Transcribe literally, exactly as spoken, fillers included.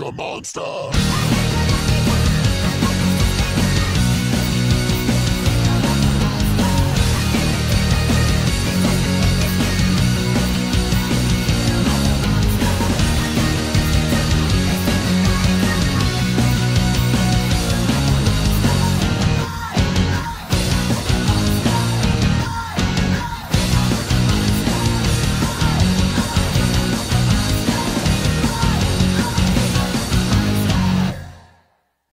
like a monster.